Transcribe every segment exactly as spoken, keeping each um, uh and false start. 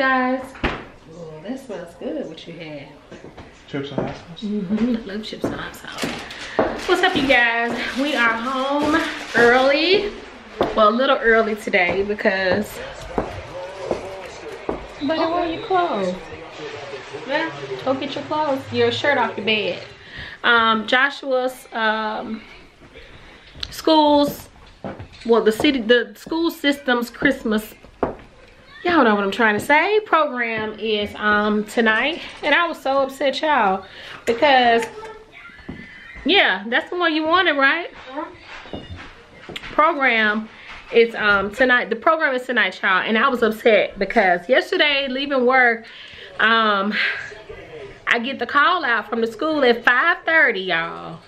guys. Oh, that smells good, what you had. Chips and hot sauce? Mm-hmm. I love chips and hot sauce. What's up, you guys? We are home early. Well, a little early today because... But I wear your clothes. Yeah, go get your clothes, your shirt off your bed. Um, Joshua's um, schools, well, the city, the school system's Christmas, y'all know what I'm trying to say, program is um, tonight. And I was so upset, y'all, because, yeah, that's the one you wanted, right? Program is um, tonight. The program is tonight, y'all. And I was upset because yesterday, leaving work, um... I get the call out from the school at five thirty, y'all,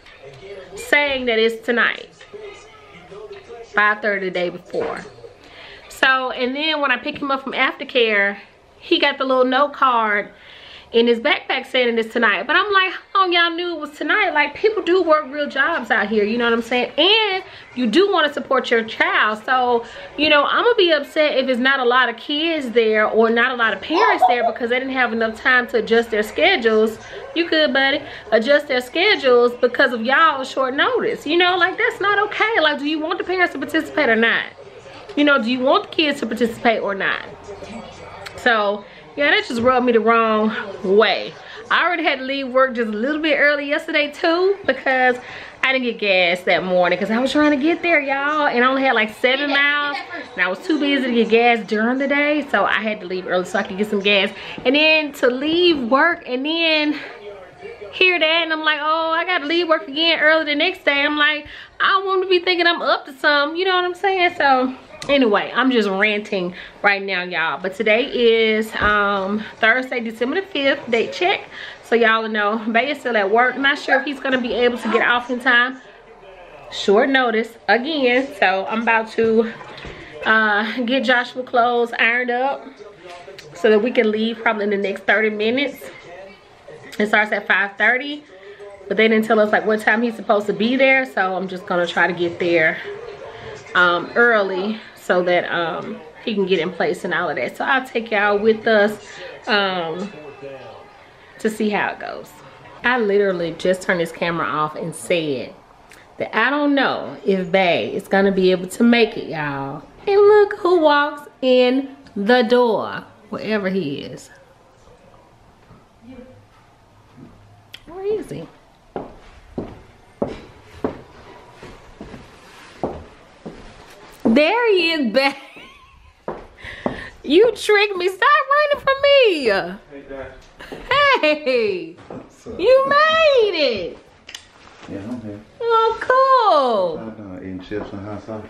saying that it's tonight, five thirty the day before. So, and then when I pick him up from aftercare, he got the little note card in his backpack saying it's tonight. But I'm like, how long y'all knew it was tonight? Like, people do work real jobs out here, you know what I'm saying? And you do want to support your child. So, you know, I'm going to be upset if it's not a lot of kids there or not a lot of parents there because they didn't have enough time to adjust their schedules. You could, buddy. Adjust their schedules because of y'all short notice. You know, like, that's not okay. Like, do you want the parents to participate or not? You know, do you want the kids to participate or not? So, yeah, that just rubbed me the wrong way. I already had to leave work just a little bit early yesterday too because I didn't get gas that morning because I was trying to get there, y'all, and I only had like seven miles and I was too busy to get gas during the day, so I had to leave early so I could get some gas. And then to leave work and then hear that, and I'm like, oh, I gotta leave work again early the next day. I'm like, I don't want to be thinking I'm up to something, you know what I'm saying? So anyway, I'm just ranting right now, y'all. But today is um, Thursday, December the fifth, date check. So y'all know, Bay is still at work. Not sure if he's going to be able to get off in time. Short notice again. So I'm about to uh, get Joshua clothes ironed up so that we can leave probably in the next thirty minutes. It starts at five thirty, but they didn't tell us like what time he's supposed to be there. So I'm just going to try to get there um, early, so that um, he can get in place and all of that. So I'll take y'all with us um, to see how it goes. I literally just turned this camera off and said that I don't know if Bae is gonna be able to make it, y'all. And look who walks in the door, wherever he is. Where is he? There he is, back. You tricked me. Stop running from me. Hey, Dad. Hey. You made it. Yeah, I'm here. Oh, cool. I'm done eating chips and hot sauce.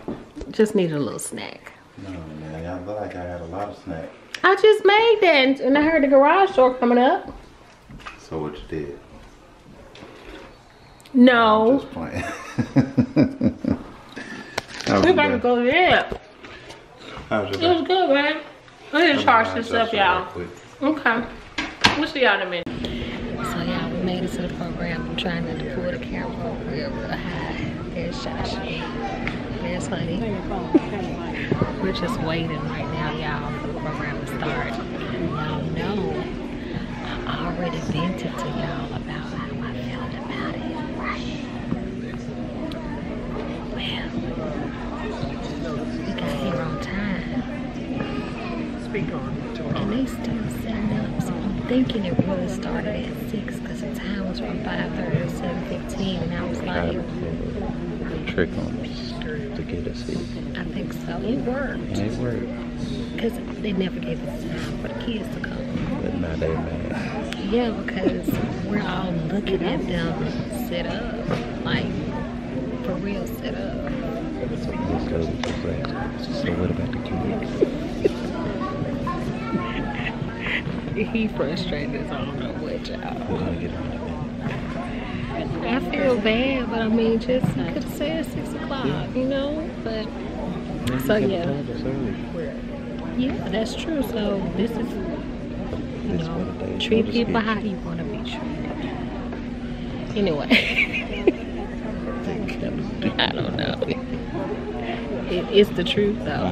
Just need a little snack. No, man. I look like I had a lot of snack. I just made that, and I heard the garage door coming up. So what you did? No. I'm just playing. We're about to go there. It was good, man. We need to charge this up, y'all. Okay. We'll see y'all in a minute. So, y'all, we made it to the program. I'm trying not to pull the camera real, real high. There's Joshua. That's funny. We're just waiting right now, y'all, for the program to start. Y'all know I already vented to y'all about how I felt about it, right? And they still setting up, so I'm thinking it really started at six because the time was from five thirty to seven fifteen, and I was like, trick on us to get us in. I think so. It worked. Yeah, it worked. Because they never gave us time for the kids to come. But now they mad. Yeah, because we're all looking at them set up, like for real set up. So what about the kids? He frustrated, so I don't know what, y'all. We're gonna get on it. I feel bad, but I mean, just could have said six o'clock, yeah, you know? But, so yeah. Yeah, that's true. So, this is, you know, treat people how you want to be treated. Anyway. I don't know. It, it's the truth, though.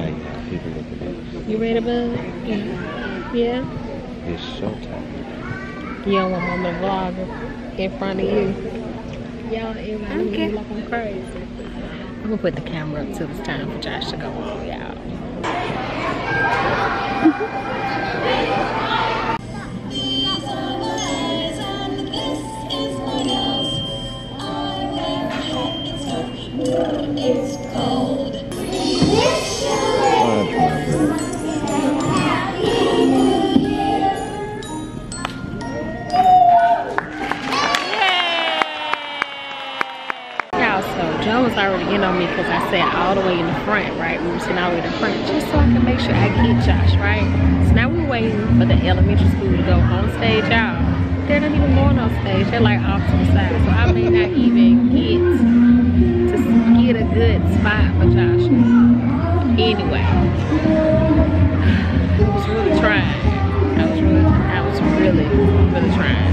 You ready, bud? Yeah. Yeah. It's showtime. You don't want my little vlogger in front of you. Y'all ain't really looking crazy. I'm gonna put the camera up till it's time for Josh to go on, y'all. It's cold. Y'all, so Joe was already in on me because I sat all the way in the front, right? We were sitting all the way in the front just so I could make sure I get Josh, right? So now we're waiting for the elementary school to go on stage, y'all. They're not even going on stage. They're like off to the side. So I may not even get get a good spot for Joshua. Anyway, I was really trying. I was really, I was really, really trying.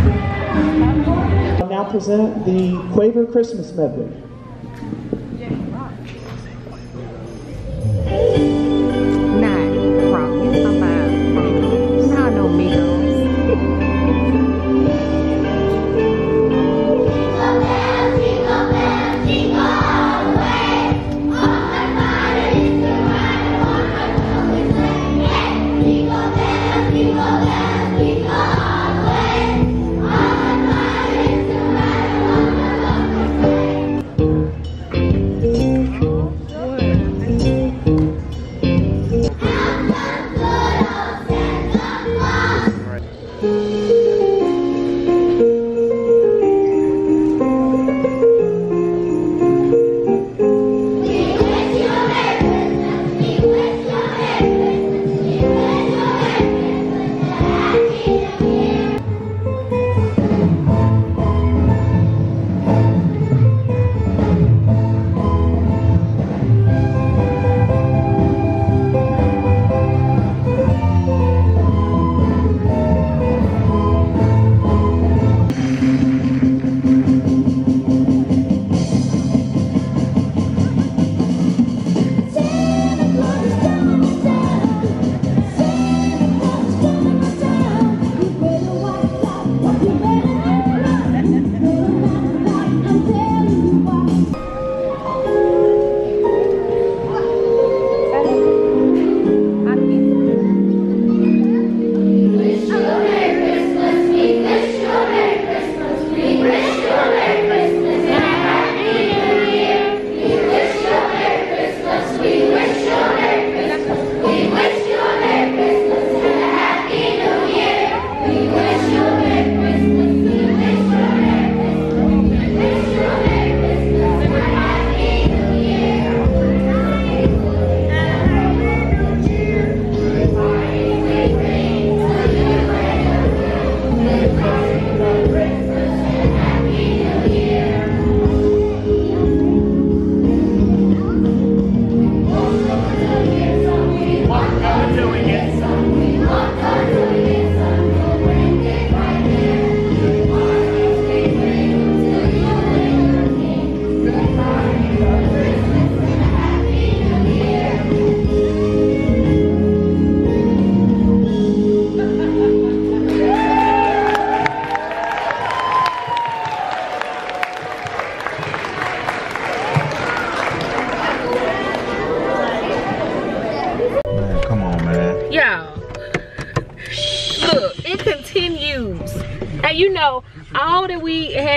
I now present the Quaver Christmas Medley.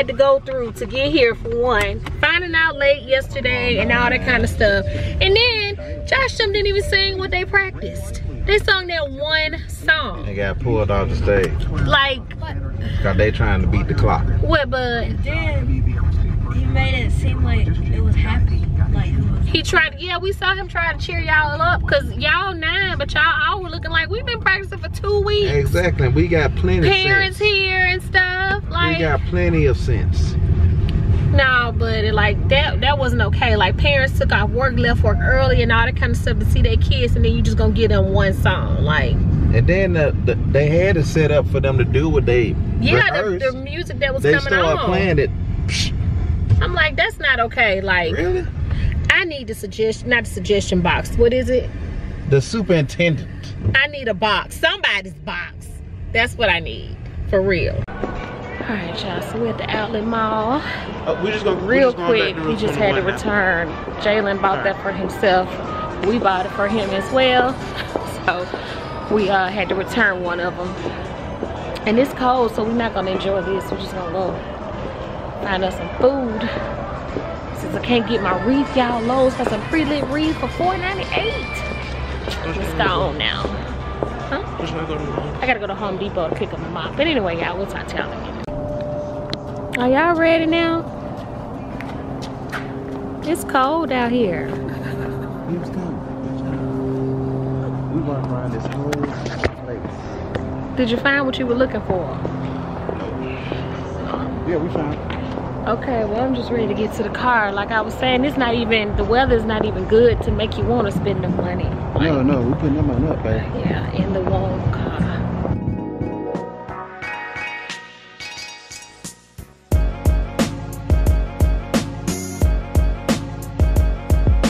To go through to get here, for one, finding out late yesterday and all that kind of stuff, and then Josh them didn't even sing what they practiced. They sung that one song. They got pulled off the stage. Like, cause they trying to beat the clock. What, bud? And then he made it seem like it was happy. Like it was he tried. Yeah, we saw him try to cheer y'all up, cause y'all nine, but y'all all were looking like we've been practicing for two weeks. Exactly. We got plenty. Parents of here and stuff. Like, we got plenty of sense. No, but it, like that that wasn't okay. Like, parents took off work, left work early and all that kind of stuff to see their kids, and then you just gonna get them one song. Like, and then the, the, they had it set up for them to do what they yeah the, the music that was they coming started on playing it. I'm like, that's not okay. Like, really? I need the suggestion, not the suggestion box. What is it? The superintendent. I need a box. Somebody's box. That's what I need. For real. Alright, y'all. So we're at the outlet mall. Uh, we're just gonna, real we're just quick, going we just had to return. Jalen bought right. that for himself. We bought it for him as well. So we uh, had to return one of them. And it's cold, so we're not gonna enjoy this. We're just gonna go find us some food. Since I can't get my wreath, y'all, Lowe's for some pre-lit wreath for four ninety-eight. It's gone now. Huh? I gotta go to Home Depot to pick up my mop. But anyway, y'all, we'll talk to y'all again. Are y'all ready now? It's cold out here. It was cold. We walked around this whole place. Did you find what you were looking for? Yeah, we found it. Okay, well, I'm just ready to get to the car. Like I was saying, it's not even, the weather's not even good to make you want to spend the money. Like, no, no, we're putting that money up, babe. Yeah, in the warm car.